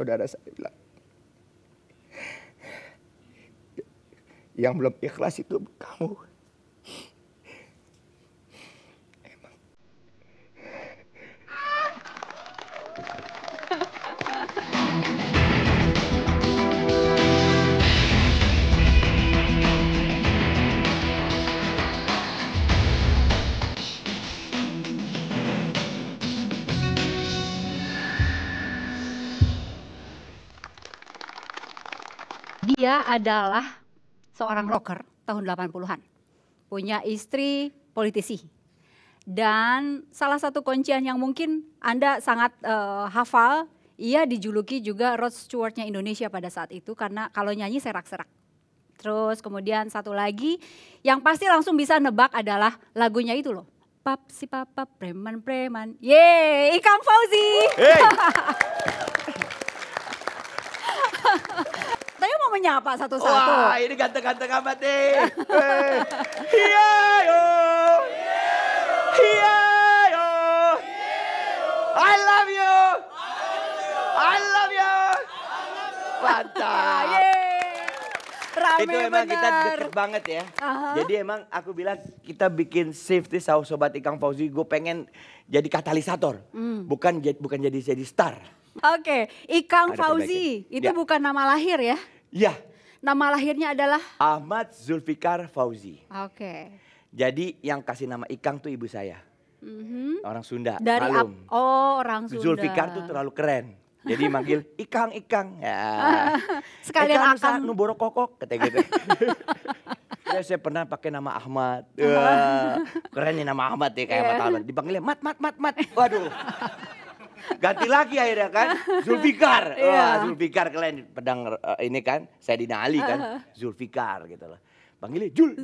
saudara saya bilang. Yang belum ikhlas itu kamu. Emang. Dia adalah seorang rocker tahun 80-an, punya istri politisi. Dan salah satu kuncian yang mungkin Anda sangat hafal, ia dijuluki juga Rod Stewart-nya Indonesia pada saat itu karena kalau nyanyi serak-serak. Terus kemudian satu lagi yang pasti langsung bisa nebak adalah lagunya itu loh. Pap si papap preman-preman. Yeay, Ikang Fawzi. Hey. Menyapa satu-satu. Wah, ini ganteng-ganteng amat nih. Hiya yo. Hiya yo. I love you. I love you. Mantap. Rame itu emang bener. Kita deket banget ya. Jadi emang aku bilang kita bikin safety saus Sobat Ikang Fawzi. Gue pengen jadi katalisator. Bukan jadi star. Oke, Ikang Fawzi itu ya. Bukan nama lahir ya. Ya. Nama lahirnya adalah? Ahmad Zulfikar Fauzi. Oke. Jadi yang kasih nama Ikang tuh ibu saya. Orang Sunda. Dari orang Sunda. Zulfikar tuh terlalu keren. Jadi manggil Ikang, Ikang. Ya. Sekalian Akang. Nu borok kokok, kata gitu. Ya, saya pernah pakai nama Ahmad. Keren nih nama Ahmad ya, kayak Ahmad Ahmad. Dipanggilnya Mat. Waduh. Ganti lagi akhirnya kan, Zulfikar. Wah, Zulfikar kalian pedang ini kan, Sayyidina Ali kan, Zulfikar gitu loh. Panggilnya Jul.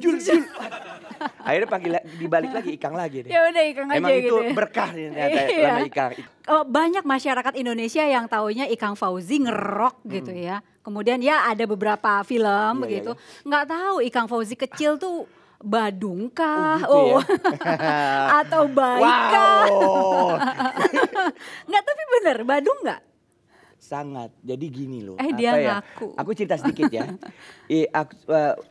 Akhirnya panggil dibalik lagi Ikang lagi deh. Ya udah Ikang aja gitu. Emang itu berkah ternyata nama Ikang. Banyak masyarakat Indonesia yang taunya Ikang Fawzi ngerok gitu ya. Kemudian ya ada beberapa film begitu. Nggak tahu Ikang Fawzi kecil tuh Badung kah? Oh, gitu ya? Atau baik kah? Nggak, tapi bener Badung nggak? Sangat, jadi gini loh. Dia ngaku. Ya? Aku cerita sedikit ya.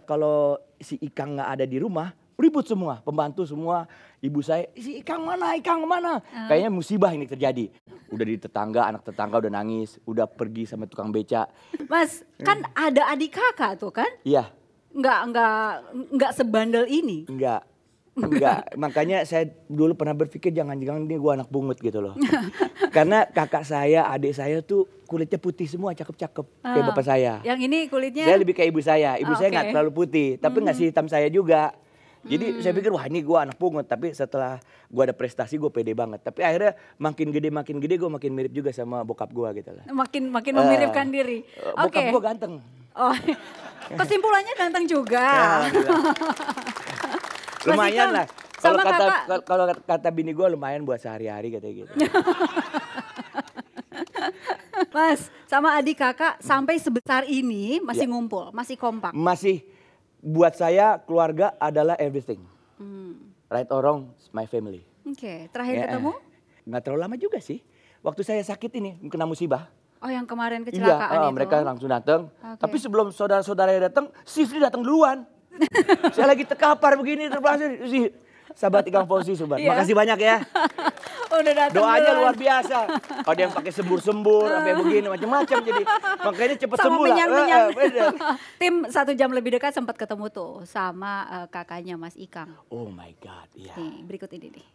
Kalau si Ikang nggak ada di rumah, ribut semua, pembantu semua. Ibu saya, si Ikang mana, Ikang mana? Kayaknya musibah ini terjadi. Udah di tetangga, anak tetangga udah nangis, udah pergi sama tukang beca. Mas, kan ada adik kakak tuh kan? Iya. Enggak sebandel ini. Enggak. Makanya saya dulu pernah berpikir jangan-jangan ini gue anak pungut gitu loh. Karena kakak saya, adik saya tuh kulitnya putih semua, cakep-cakep. Kayak bapak saya. Yang ini kulitnya? Saya lebih kayak ibu saya. Ibu saya nggak terlalu putih, tapi nggak sih hitam saya juga. Jadi saya pikir wah ini gue anak pungut, tapi setelah gue ada prestasi gue pede banget. Tapi akhirnya makin gede gue makin mirip juga sama bokap gue gitu lah. Makin memiripkan diri. Bokap gue ganteng. Oh, kesimpulannya ganteng juga. Lumayan lah. Kalau kata bini gue lumayan buat sehari-hari katanya gitu. Mas, sama adik kakak sampai sebesar ini masih ngumpul, masih kompak. Masih. Buat saya keluarga adalah everything. Right or wrong, my family. Oke, terakhir ketemu? Nggak terlalu lama juga sih. Waktu saya sakit ini, kena musibah. Oh, yang kemarin kecelakaan itu? Iya, mereka langsung datang. Tapi sebelum saudara-saudaranya datang, Sifri datang duluan. Saya lagi tekapar begini, terpelasin. Sahabat Ikang Fawzi, sobat. Makasih banyak ya. Udah datang doanya duluan. Luar biasa. Ada yang pakai sembur-sembur sampai begini macam-macam, jadi makanya cepet sama sembuh menyang. Tim satu jam lebih dekat sempat ketemu tuh sama kakaknya Mas Ikang. Oh my God. Nih, berikut ini nih.